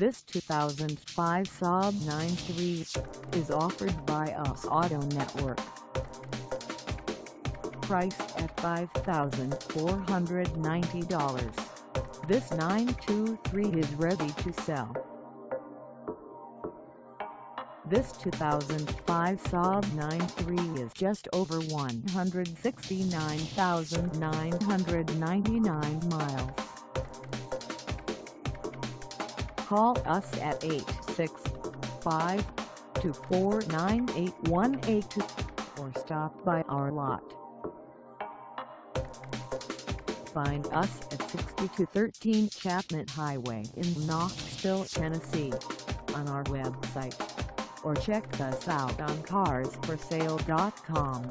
This 2005 Saab 9.3 is offered by Us Auto Network. Priced at $5,490, this 9.3 is ready to sell. This 2005 Saab 9.3 is just over 169,999 miles. Call us at 865-249-8182 or stop by our lot. Find us at 6213 Chapman Highway in Knoxville, Tennessee, on our website, or check us out on CarsforSale.com.